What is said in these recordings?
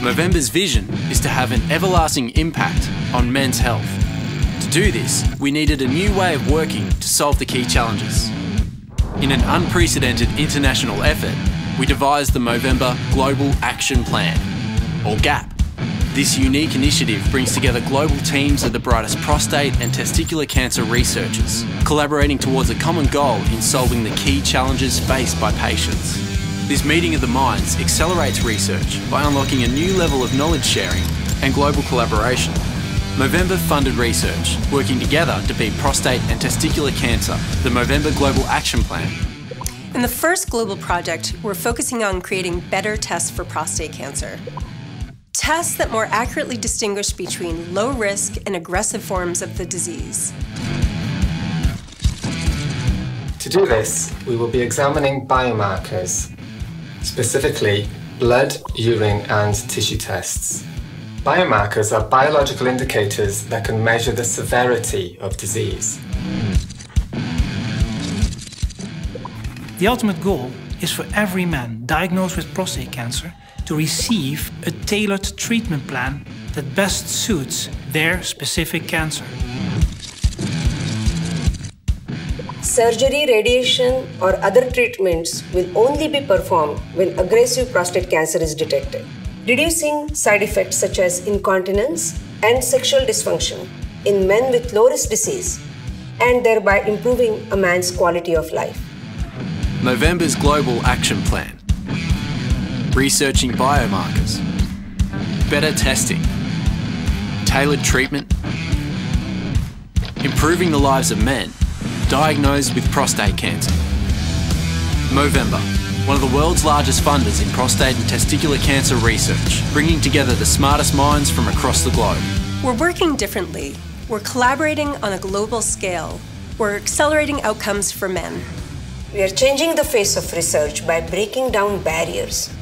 Movember's vision is to have an everlasting impact on men's health. To do this, we needed a new way of working to solve the key challenges. In an unprecedented international effort, we devised the Movember Global Action Plan, or GAP. This unique initiative brings together global teams of the brightest prostate and testicular cancer researchers, collaborating towards a common goal in solving the key challenges faced by patients. This meeting of the minds accelerates research by unlocking a new level of knowledge sharing and global collaboration. Movember funded research, working together to beat prostate and testicular cancer, the Movember Global Action Plan. In the first global project, we're focusing on creating better tests for prostate cancer. Tests that more accurately distinguish between low-risk and aggressive forms of the disease. To do this, we will be examining biomarkers, specifically blood, urine and tissue tests. Biomarkers are biological indicators that can measure the severity of disease. The ultimate goal is for every man diagnosed with prostate cancer to receive a tailored treatment plan that best suits their specific cancer. Surgery, radiation, or other treatments will only be performed when aggressive prostate cancer is detected, reducing side effects such as incontinence and sexual dysfunction in men with low-risk disease, and thereby improving a man's quality of life. Movember's Global Action Plan. Researching biomarkers, better testing, tailored treatment, improving the lives of men diagnosed with prostate cancer. Movember, one of the world's largest funders in prostate and testicular cancer research, bringing together the smartest minds from across the globe. We're working differently. We're collaborating on a global scale. We're accelerating outcomes for men. We are changing the face of research by breaking down barriers.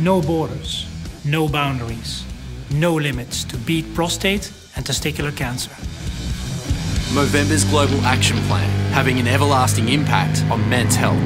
No borders, no boundaries, no limits to beat prostate and testicular cancer. Movember's Global Action Plan, having an everlasting impact on men's health.